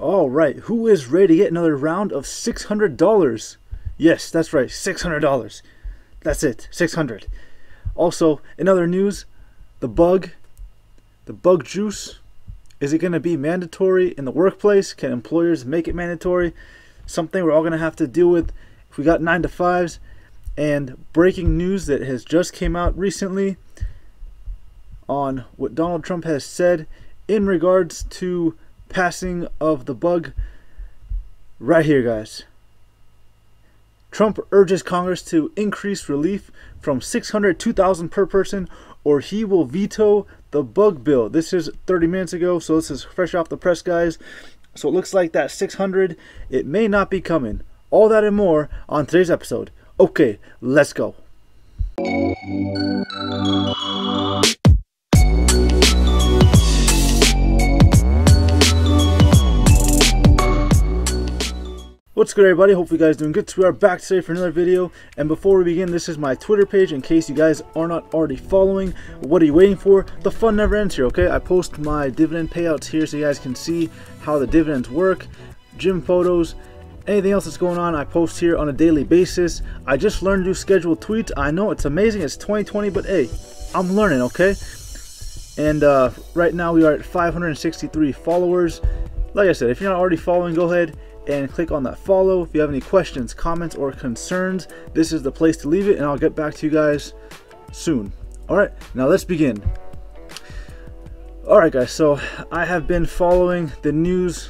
All right, who is ready to get another round of $600? Yes, that's right, $600. That's it, 600. Also, in other news, the bug juice, is it going to be mandatory in the workplace? Can employers make it mandatory? Something we're all going to have to deal with if we got 9-to-5s. And breaking news that has just came out recently on what Donald Trump has said in regards to passing of the bug. Right here, guys. Trump urges Congress to increase relief from $600 to $2,000 per person, or he will veto the bug bill. This is 30 minutes ago, so this is fresh off the press, guys. So it looks like that $600, it may not be coming. All that and more on today's episode. Okay, let's go. What's good, everybody? Hope you guys are doing good. So we are back today for another video, and before we begin, this is my Twitter page in case you guys are not already following. What are you waiting for? The fun never ends here, okay? I post my dividend payouts here so you guys can see how the dividends work, gym photos, anything else that's going on I post here on a daily basis. I just learned to do scheduled tweets. I know it's amazing, it's 2020, but hey, I'm learning, okay? And right now we are at 563 followers. Like I said, if you're not already following, go ahead and click on that follow. If you have any questions, comments, or concerns, this is the place to leave it, and I'll get back to you guys soon. All right, now let's begin. All right, guys, so I have been following the news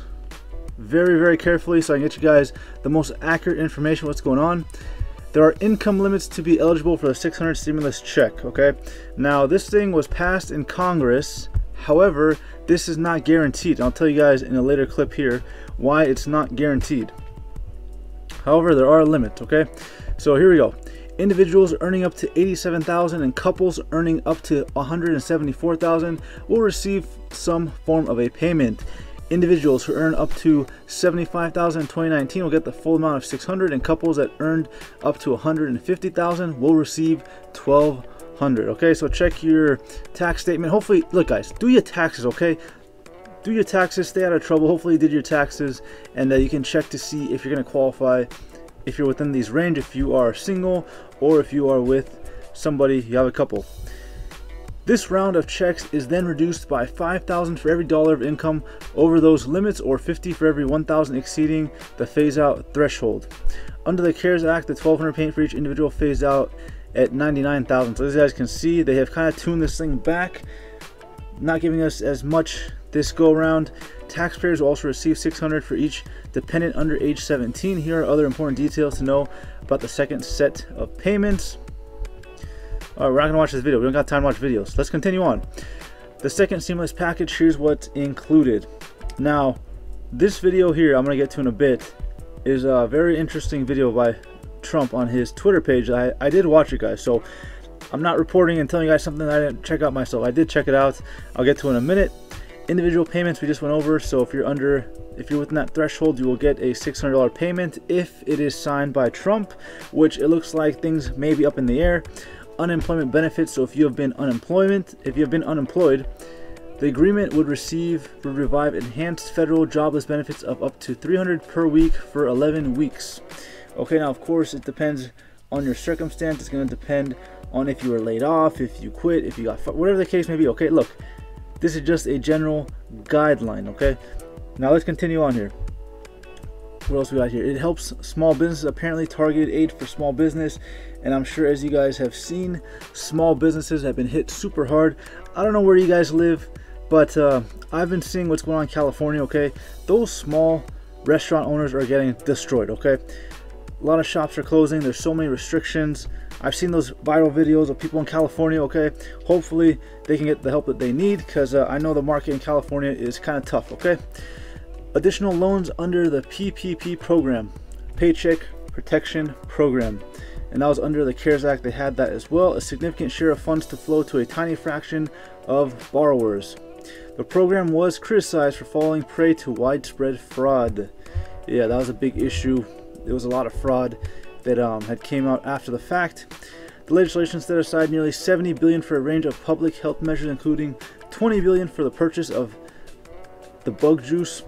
very, very carefully so I can get you guys the most accurate information what's going on. There are income limits to be eligible for the $600 stimulus check, okay? Now, this thing was passed in Congress. However, this is not guaranteed. I'll tell you guys in a later clip here why it's not guaranteed. However, there are limits, okay? So here we go. Individuals earning up to $87,000 and couples earning up to $174,000 will receive some form of a payment. Individuals who earn up to $75,000 in 2019 will get the full amount of $600, and couples that earned up to $150,000 will receive $1,200. Okay, so check your tax statement. Hopefully, look, guys, do your taxes, okay? Do your taxes, stay out of trouble. Hopefully you did your taxes, and you can check to see if you're going to qualify, if you're within these range, if you are single, or if you are with somebody, you have a couple. This round of checks is then reduced by $5,000 for every dollar of income over those limits, or $50 for every $1,000 exceeding the phase-out threshold. Under the CARES Act, the $1,200 payment for each individual phased out at $99,000. So as you guys can see, they have kind of tuned this thing back, not giving us as much this go around. Taxpayers will also receive $600 for each dependent under age 17. Here are other important details to know about the second set of payments. All right, we're not gonna watch this video. We don't got time to watch videos. Let's continue on. The second stimulus package, here's what's included. Now, this video here, I'm gonna get to in a bit, is a very interesting video by Trump on his Twitter page. I did watch it, guys, so I'm not reporting and telling you guys something that I didn't check out myself. I did check it out. I'll get to in a minute. Individual payments we just went over, so if you're within that threshold, you will get a $600 payment if it is signed by Trump, which it looks like things may be up in the air. Unemployment benefits, so if you have been unemployed, the agreement would revive enhanced federal jobless benefits of up to $300 per week for 11 weeks. Okay, now of course it depends on your circumstance. It's going to depend on if you were laid off, if you quit, if you got fired, whatever the case may be. Okay, look, this is just a general guideline, okay? Now let's continue on here. What else we got here? It helps small businesses, apparently targeted aid for small business, and I'm sure, as you guys have seen, small businesses have been hit super hard. I don't know where you guys live, but I've been seeing what's going on in California, okay? Those small restaurant owners are getting destroyed, okay? A lot of shops are closing. There's so many restrictions. I've seen those viral videos of people in California, okay? Hopefully they can get the help that they need, because I know the market in California is kind of tough, okay? Additional loans under the PPP program, Paycheck Protection Program, and that was under the CARES Act. They had that as well. A significant share of funds to flow to a tiny fraction of borrowers. The program was criticized for falling prey to widespread fraud. Yeah, that was a big issue. There was a lot of fraud that had came out after the fact. The legislation set aside nearly $70 billion for a range of public health measures, including $20 billion for the purchase of the bug juice,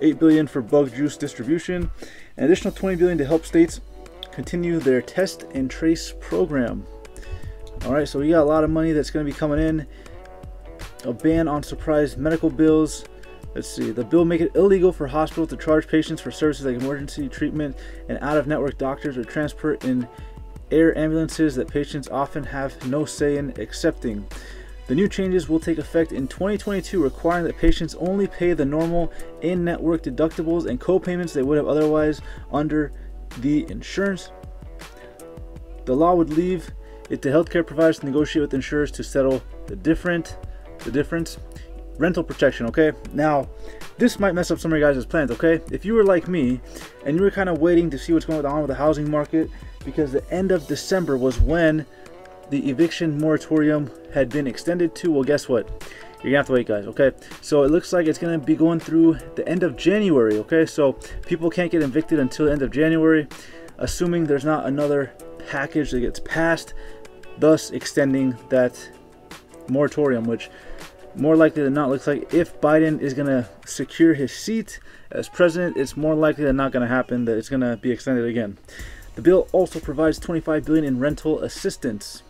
$8 billion for bug juice distribution, an additional $20 billion to help states continue their test and trace program. All right, so we got a lot of money that's going to be coming in. A ban on surprise medical bills. Let's see, the bill make it illegal for hospitals to charge patients for services like emergency treatment and out-of-network doctors or transport in air ambulances that patients often have no say in accepting. The new changes will take effect in 2022, requiring that patients only pay the normal in-network deductibles and co-payments they would have otherwise under the insurance. The law would leave it to healthcare providers to negotiate with insurers to settle the difference. Rental protection, okay? Now, this might mess up some of your guys' plans, okay? If you were like me, and you were kind of waiting to see what's going on with the housing market, because the end of December was when the eviction moratorium had been extended to, well, guess what? You're gonna have to wait, guys, okay? So it looks like it's gonna be going through the end of January, okay? So people can't get evicted until the end of January, assuming there's not another package that gets passed, thus extending that moratorium, which more likely than not looks like if Biden is going to secure his seat as president, it's more likely than not going to happen that it's going to be extended again. The bill also provides $25 billion in rental assistance.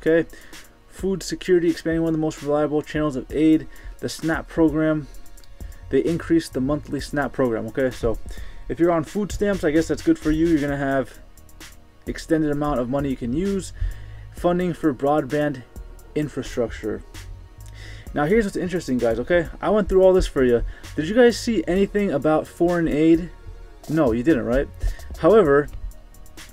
Okay, food security, expanding one of the most reliable channels of aid, the SNAP program. They increased the monthly SNAP program. Okay, so if you're on food stamps, I guess that's good for you. You're going to have extended amount of money you can use. Funding for broadband infrastructure. Now here's what's interesting, guys, okay? I went through all this for you. Did you guys see anything about foreign aid? No, you didn't, right? However,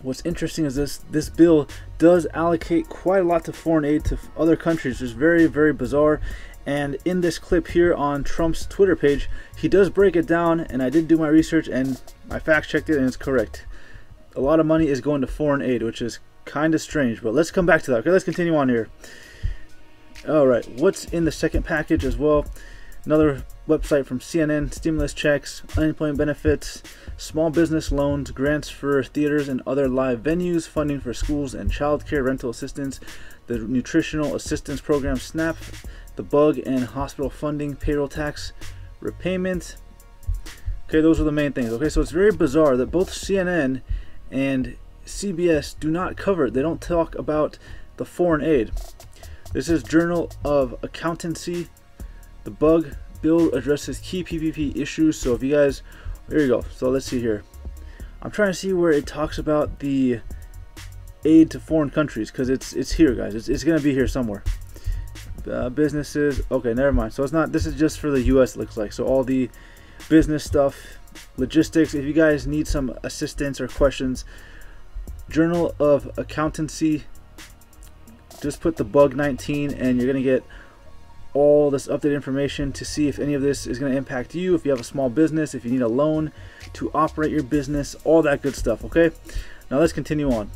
what's interesting is this bill does allocate quite a lot to foreign aid to other countries. It's very, very bizarre. And in this clip here on Trump's Twitter page, he does break it down, and I did do my research and I fact checked it and it's correct. A lot of money is going to foreign aid, which is kind of strange, but let's come back to that. Okay, let's continue on here. All right, what's in the second package as well? Another website from CNN, stimulus checks, unemployment benefits, small business loans, grants for theaters and other live venues, funding for schools and childcare, rental assistance, the nutritional assistance program, SNAP, the bug and hospital funding, payroll tax repayment. Okay, those are the main things. Okay, so it's very bizarre that both CNN and CBS do not cover it. They don't talk about the foreign aid. This is Journal of Accountancy. The bug bill addresses key PPP issues. So if you guys, there you go. So let's see here. I'm trying to see where it talks about the aid to foreign countries, because it's here, guys. It's going to be here somewhere. Businesses. Okay, never mind. So it's not. This is just for the U.S. It looks like. So all the business stuff, logistics. If you guys need some assistance or questions, Journal of Accountancy. Just put the bug 19 and you're going to get all this updated information to see if any of this is going to impact you, if you have a small business, if you need a loan to operate your business, all that good stuff, okay? Now let's continue on.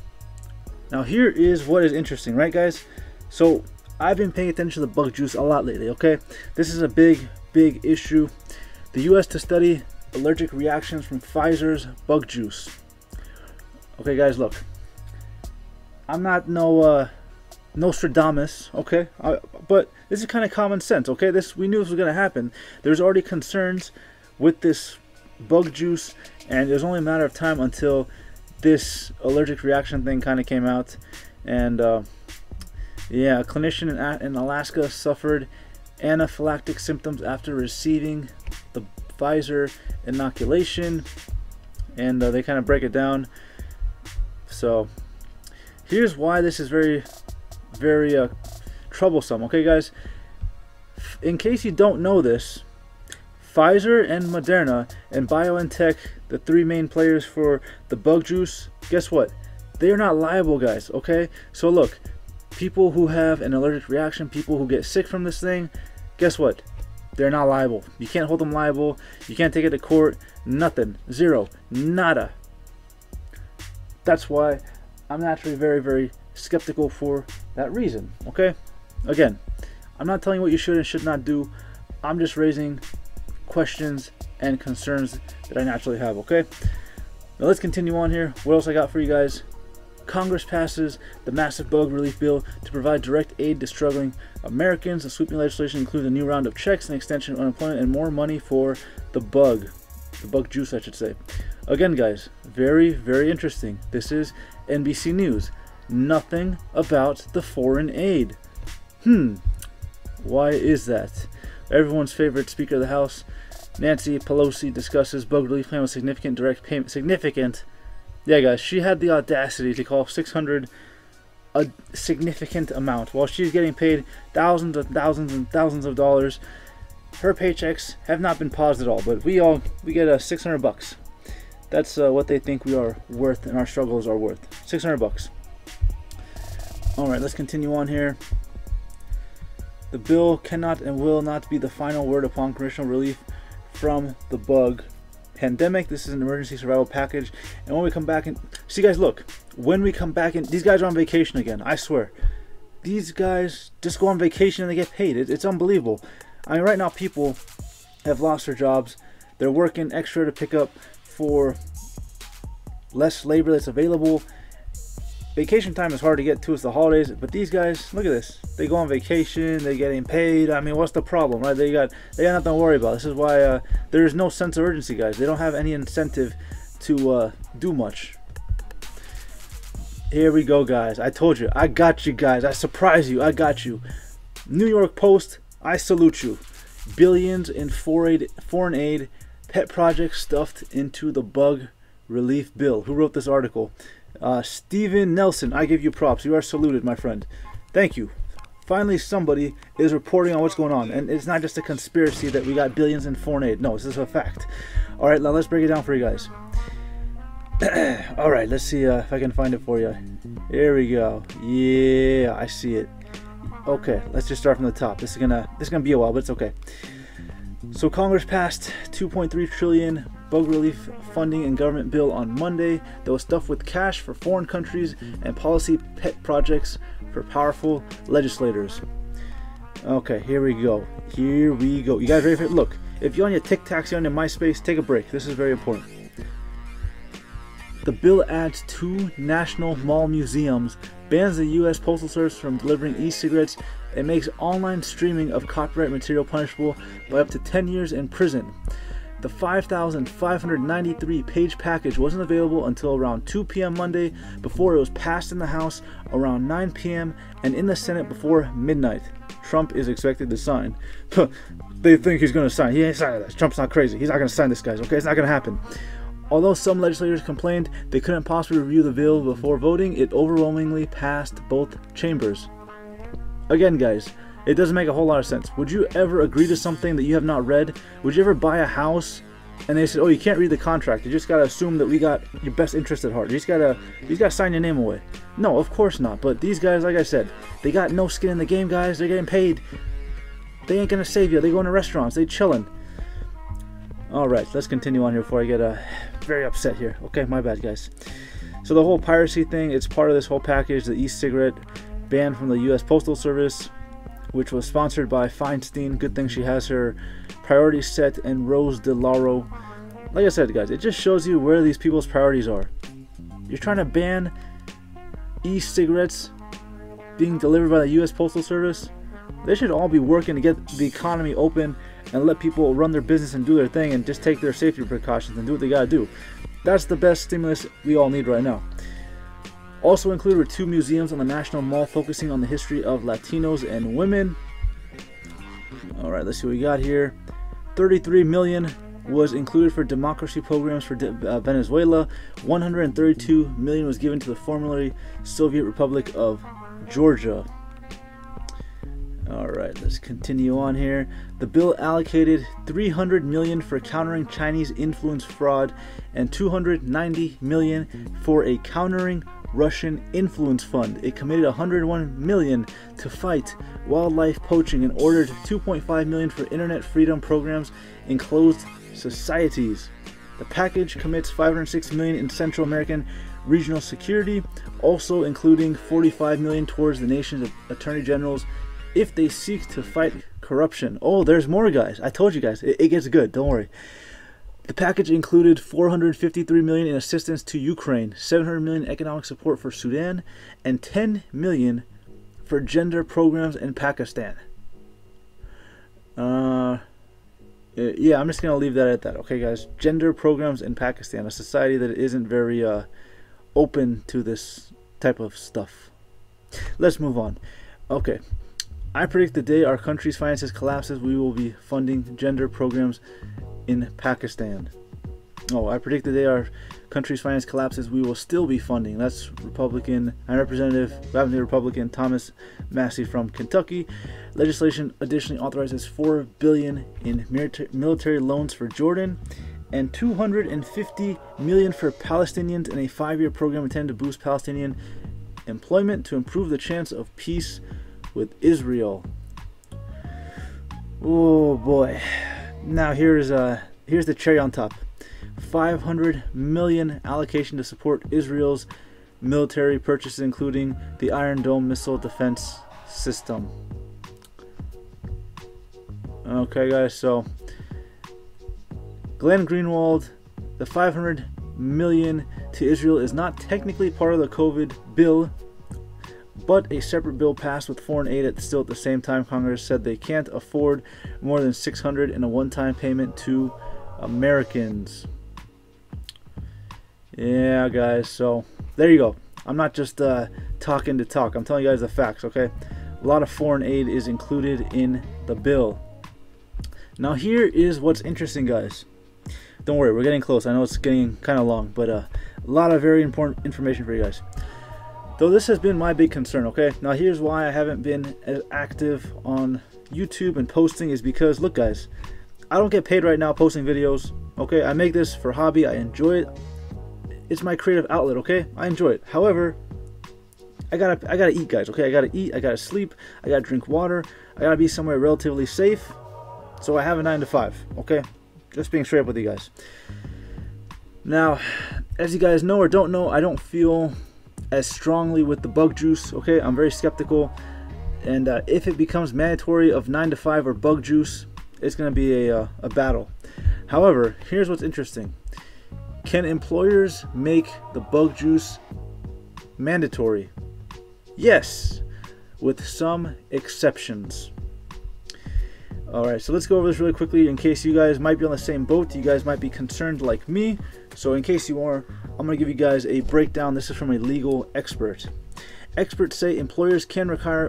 Now here is what is interesting, right guys? So I've been paying attention to the bug juice a lot lately, okay? This is a big, big issue. The U.S. to study allergic reactions from Pfizer's bug juice. Okay guys, look. I'm not Nostradamus, okay, but this is kind of common sense, okay? This, we knew this was going to happen. There's already concerns with this bug juice, and it was only a matter of time until this allergic reaction thing kind of came out. And yeah, a clinician in Alaska suffered anaphylactic symptoms after receiving the Pfizer inoculation, and they kind of break it down. So here's why this is very troublesome, okay guys? In case you don't know this, Pfizer and Moderna and BioNTech, the three main players for the bug juice, guess what? They are not liable, guys, okay? So look, people who have an allergic reaction, people who get sick from this thing, guess what? They're not liable. You can't hold them liable. You can't take it to court. Nothing. Zero. Nada. That's why I'm naturally very, very skeptical for that reason, okay? Again, I'm not telling you what you should and should not do. I'm just raising questions and concerns that I naturally have, okay? Now let's continue on here. What else I got for you guys? Congress passes the massive bug relief bill to provide direct aid to struggling Americans. The sweeping legislation includes a new round of checks, an extension of unemployment, and more money for the bug. The buck juice, I should say. Again, guys, very, very interesting. This is NBC News. Nothing about the foreign aid. Why is that? Everyone's favorite Speaker of the House, Nancy Pelosi, discusses bug relief plan with significant direct payment. Significant. Yeah, guys, she had the audacity to call $600 a significant amount. While she's getting paid thousands and thousands and thousands of dollars, her paychecks have not been paused at all. But we get $600. That's what they think we are worth and our struggles are worth. $600. All right, let's continue on here. The bill cannot and will not be the final word upon congressional relief from the bug pandemic. This is an emergency survival package. And when we come back and see, guys, look, when we come back and these guys are on vacation again, I swear. These guys just go on vacation and they get paid. It's unbelievable. I mean, right now people have lost their jobs. They're working extra to pick up for less labor that's available. Vacation time is hard to get to, it's the holidays, but these guys, look at this. They go on vacation, they're getting paid. I mean, what's the problem, right? They got nothing to worry about. This is why there is no sense of urgency, guys. They don't have any incentive to do much. Here we go, guys. I told you. I got you, guys. I surprised you. I got you. New York Post, I salute you. Billions in foreign aid, pet projects stuffed into the bug relief bill. Who wrote this article? Steven Nelson, I give you props. You are saluted, my friend. Thank you. Finally, somebody is reporting on what's going on. And it's not just a conspiracy that we got billions in foreign aid. No, this is a fact. All right, now let's break it down for you guys. All right, let's see if I can find it for you. Here we go. Yeah, I see it. Okay, let's just start from the top. This is gonna be a while, but it's okay. So Congress passed $2.3 trillion bug relief funding and government bill on Monday that was stuffed with cash for foreign countries and policy pet projects for powerful legislators. Okay, here we go. Here we go. You guys ready for it? Look, if you're on your TikToks, you're on your MySpace, take a break. This is very important. The bill adds 2 national mall museums, bans the U.S. Postal Service from delivering e-cigarettes, and makes online streaming of copyright material punishable by up to 10 years in prison. The 5,593-page package wasn't available until around 2 p.m. Monday, before it was passed in the House around 9 p.m. and in the Senate before midnight. Trump is expected to sign. They think he's going to sign. He ain't signing that. Trump's not crazy. He's not going to sign this, guys. Okay, it's not going to happen. Although some legislators complained they couldn't possibly review the bill before voting, it overwhelmingly passed both chambers. Again, guys, it doesn't make a whole lot of sense. Would you ever agree to something that you have not read? Would you ever buy a house and they said, oh, you can't read the contract. You just got to assume that we got your best interest at heart. You just got to sign your name away. No, of course not. But these guys, like I said, they got no skin in the game, guys. They're getting paid. They ain't going to save you. They're going to restaurants. They're chilling. All right, let's continue on here before I get very upset here. Okay, my bad, guys. So the whole piracy thing, it's part of this whole package, the e-cigarette ban from the U.S. Postal Service, which was sponsored by Feinstein. Good thing she has her priorities set, and Rose DeLauro. Like I said, guys, it just shows you where these people's priorities are. You're trying to ban e-cigarettes being delivered by the U.S. Postal Service. They should all be working to get the economy open and let people run their business and do their thing and just take their safety precautions and do what they gotta do. That's the best stimulus we all need right now. Also included were 2 museums on the National Mall focusing on the history of Latinos and women. All right, let's see what we got here. $33 million was included for democracy programs for Venezuela. $132 million was given to the formerly Soviet Republic of Georgia. All right, let's continue on here. The bill allocated $300 million for countering Chinese influence fraud and $290 million for a countering Russian influence fund. It committed $101 million to fight wildlife poaching and ordered $2.5 million for internet freedom programs in closed societies. The package commits $506 million in Central American regional security, also including $45 million towards the nation's attorney generals if they seek to fight corruption. Oh, there's more, guys. I told you guys, it gets good, don't worry. The package included $453 million in assistance to Ukraine, $700 million economic support for Sudan, and $10 million for gender programs in Pakistan. Yeah, I'm just going to leave that at that. Okay, guys. Gender programs in Pakistan, a society that isn't very open to this type of stuff. Let's move on. Okay. I predict the day our country's finances collapses, we will be funding gender programs in Pakistan. Oh, I predict the day our country's finance collapses, we will still be funding. That's Republican and Representative, Avenue Republican Thomas Massey from Kentucky. Legislation additionally authorizes $4 billion in military loans for Jordan and $250 million for Palestinians in a 5-year program intended to boost Palestinian employment to improve the chance of peace with Israel. Oh boy. Now here's the cherry on top. $500 million allocation to support Israel's military purchases, including the Iron Dome missile defense system. Okay, guys, so Glenn Greenwald, the $500 million to Israel is not technically part of the COVID bill, but a separate bill passed with foreign aid at the same time. Congress said they can't afford more than $600 in a one-time payment to Americans. Yeah, guys, so there you go. I'm not just talking to talk. I'm telling you guys the facts, okay? A lot of foreign aid is included in the bill. Now here is what's interesting, guys. Don't worry, we're getting close. I know it's getting kind of long, but a lot of very important information for you guys. Though this has been my big concern, okay? Now here's why I haven't been as active on YouTube and posting is because, look, guys, I don't get paid right now posting videos, okay? I make this for hobby. I enjoy it. It's my creative outlet, okay? I enjoy it. However, I gotta eat, guys, okay? I gotta eat, I gotta sleep, I gotta drink water, I gotta be somewhere relatively safe. So I have a 9-to-5, okay? Just being straight up with you guys. Now, as you guys know or don't know, I don't feel as strongly with the bug juice, okay? I'm very skeptical. And if it becomes mandatory of 9-to-5 or bug juice, it's going to be a battle. However, here's what's interesting. Can employers make the bug juice mandatory? Yes, with some exceptions. All right, so let's go over this really quickly in case you guys might be on the same boat. You guys might be concerned like me. So in case you are, I'm going to give you guys a breakdown. This is from a legal expert. Experts say employers can require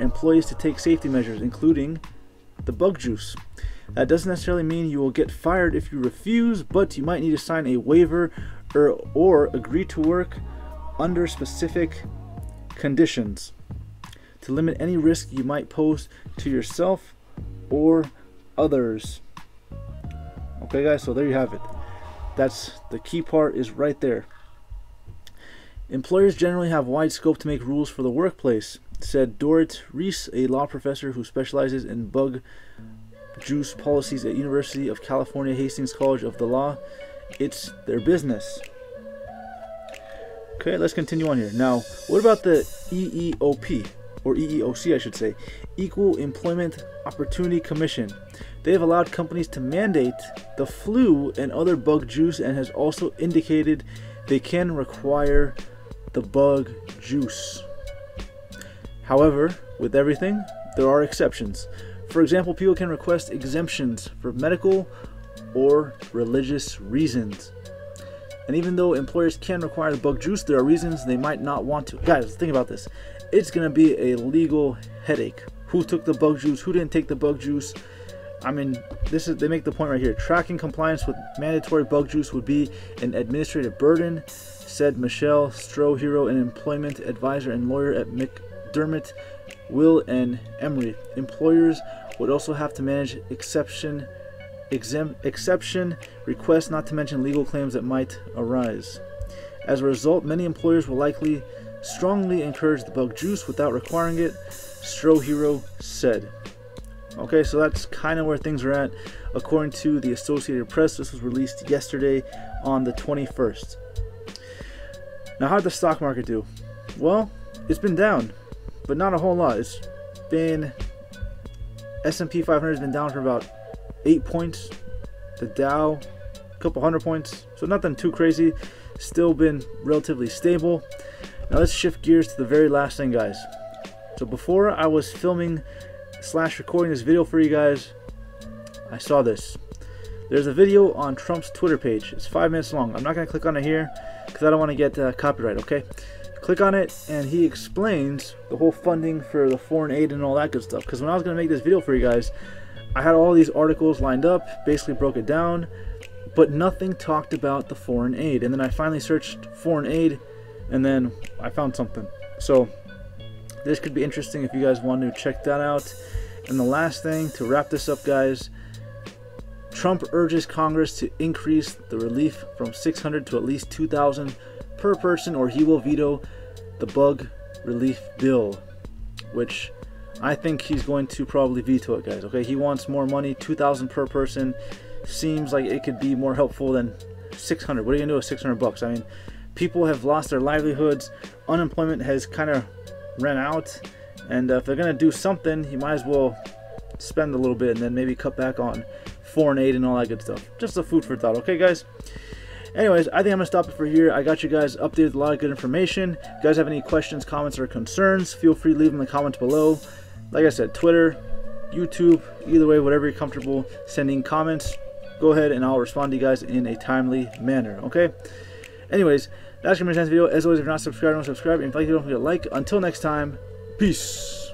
employees to take safety measures, including the bug juice. That doesn't necessarily mean you will get fired if you refuse, but you might need to sign a waiver or agree to work under specific conditions to limit any risk you might pose to yourself or others. Okay, guys, so there you have it. That's the key part is right there. Employers generally have wide scope to make rules for the workplace, said Dorit Reiss, a law professor who specializes in bug juice policies at University of California, Hastings College of the Law. It's their business. Okay, let's continue on here. Now, what about the EEOP, or EEOC, I should say, Equal Employment Opportunity Commission? They have allowed companies to mandate the flu and other bug juice and has also indicated they can require the bug juice. However, with everything, there are exceptions. For example, people can request exemptions for medical or religious reasons. And even though employers can require the bug juice, there are reasons they might not want to. Guys, think about this. It's going to be a legal headache. Who took the bug juice? Who didn't take the bug juice? I mean, this is, they make the point right here. Tracking compliance with mandatory bug juice would be an administrative burden, said Michelle Strohero, an employment advisor and lawyer at McDermott, Will and Emery. Employers would also have to manage exception requests, not to mention legal claims that might arise. As a result, many employers will likely strongly encourage the bug juice without requiring it, Strohero said. Okay, so that's kind of where things are at. According to the Associated Press, this was released yesterday on the 21st. Now, how did the stock market do? Well, it's been down, but not a whole lot. It's been, S&P 500 has been down for about 8 points. The Dow, a couple hundred points. So nothing too crazy. Still been relatively stable. Now let's shift gears to the very last thing, guys. So before I was filming / recording this video for you guys, I saw this. There's a video on Trump's Twitter page. It's 5 minutes long. I'm not going to click on it here because I don't want to get copyright, okay? Click on it, and he explains the whole funding for the foreign aid and all that good stuff. Because when I was going to make this video for you guys, I had all these articles lined up, basically broke it down, but nothing talked about the foreign aid. And then I finally searched foreign aid, and then I found something. So this could be interesting if you guys want to check that out. And the last thing to wrap this up, guys, Trump urges Congress to increase the relief from $600 to at least $2,000 per person, or he will veto the bug relief bill, which I think he's going to probably veto it, guys. Okay, he wants more money. $2,000 per person seems like it could be more helpful than $600. What are you gonna do with $600? I mean, people have lost their livelihoods. Unemployment has kind of ran out, and if they're gonna do something, you might as well spend a little bit and then maybe cut back on foreign aid and all that good stuff. Just a food for thought, okay, guys. Anyways, I think I'm gonna stop it for here. I got you guys updated with a lot of good information. If you guys have any questions, comments, or concerns, feel free to leave them in the comments below. Like I said, Twitter, YouTube, either way, whatever you're comfortable sending comments, go ahead and I'll respond to you guys in a timely manner, okay? Anyways, that's gonna be the next video. As always, if you're not subscribed, don't subscribe. And if you like, don't forget to like. Until next time, peace.